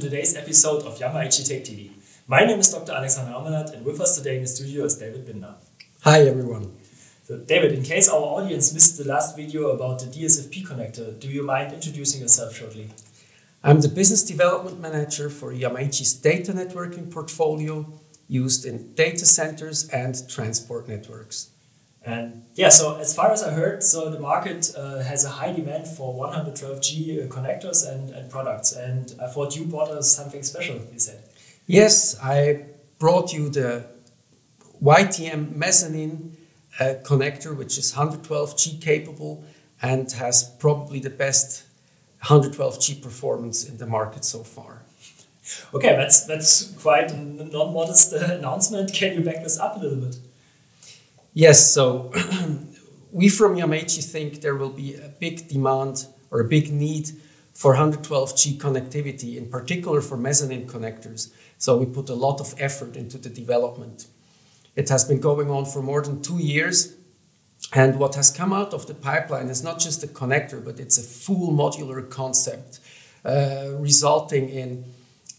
to today's episode of Yamaichi Tech TV. My name is Dr. Alexander Armenat, and with us today in the studio is David Binder. Hi everyone. So David, in case our audience missed the last video about the DSFP connector, do you mind introducing yourself shortly? I'm the Business Development Manager for Yamaichi's data networking portfolio used in data centers and transport networks. And yeah, so as far as I heard, so the market has a high demand for 112G connectors and products. And I thought you brought us something special, you said. Yes, I brought you the YTM Mezzanine connector, which is 112G capable and has probably the best 112G performance in the market so far. Okay, that's quite a non-modest announcement. Can you back this up a little bit? Yes, so we from Yamaichi think there will be a big demand or a big need for 112G connectivity, in particular for mezzanine connectors. So we put a lot of effort into the development. It has been going on for more than 2 years, and what has come out of the pipeline is not just a connector, but it's a full modular concept, resulting in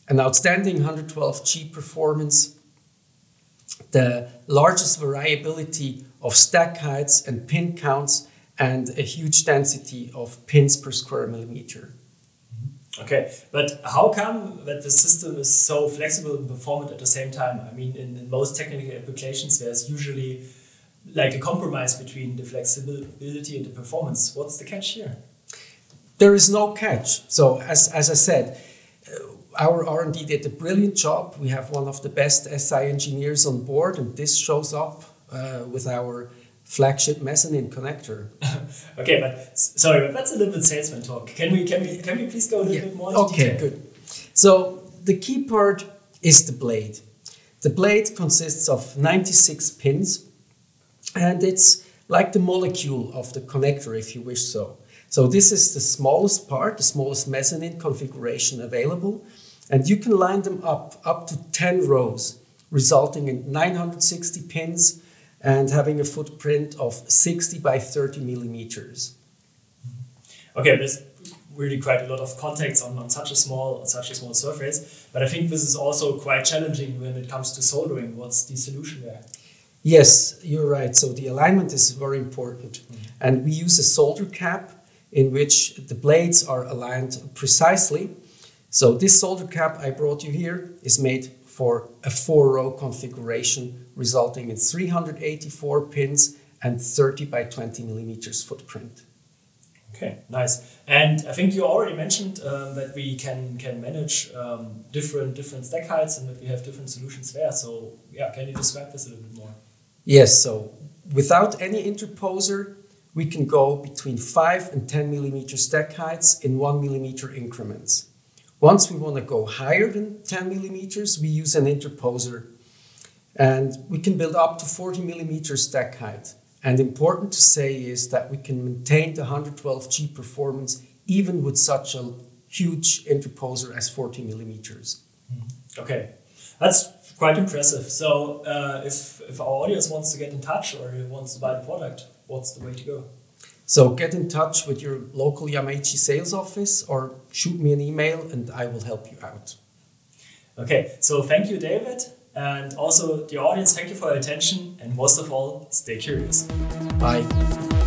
an outstanding 112G performance, the largest variability of stack heights and pin counts, and a huge density of pins per square millimeter. Okay, but how come that the system is so flexible and performant at the same time? I mean, in most technical applications, there's usually like a compromise between the flexibility and the performance. What's the catch here? There is no catch. So as I said, our R&D did a brilliant job. We have one of the best SI engineers on board, and this shows up with our flagship mezzanine connector. Okay, but sorry, but that's a little bit salesman talk. Can we please go a little bit more into detail? Good. So the key part is the blade. The blade consists of 96 pins, and it's like the molecule of the connector, if you wish so. So this is the smallest part, the smallest mezzanine configuration available, and you can line them up to 10 rows, resulting in 960 pins and having a footprint of 60 by 30 millimeters. Okay, there's really quite a lot of context on such a small surface, but I think this is also quite challenging when it comes to soldering. What's the solution there? Yes, you're right. So the alignment is very important, and we use a solder cap in which the blades are aligned precisely. So this solder cap I brought you here is made for a 4-row configuration, resulting in 384 pins and 30 by 20 millimeters footprint. Okay, nice. And I think you already mentioned that we can manage different stack heights and that we have different solutions there. So yeah, can you describe this a little bit more? Yes, so without any interposer, we can go between 5 and 10 millimeter stack heights in 1 millimeter increments. Once we want to go higher than 10 millimeters, we use an interposer, and we can build up to 40 millimeter stack height. And important to say is that we can maintain the 112G performance even with such a huge interposer as 40 millimeters. Okay, that's quite impressive. So if our audience wants to get in touch or wants to buy the product, what's the way to go? So get in touch with your local Yamaichi sales office or shoot me an email and I will help you out. Okay, so thank you, David. And also the audience, thank you for your attention, and most of all, stay curious. Bye.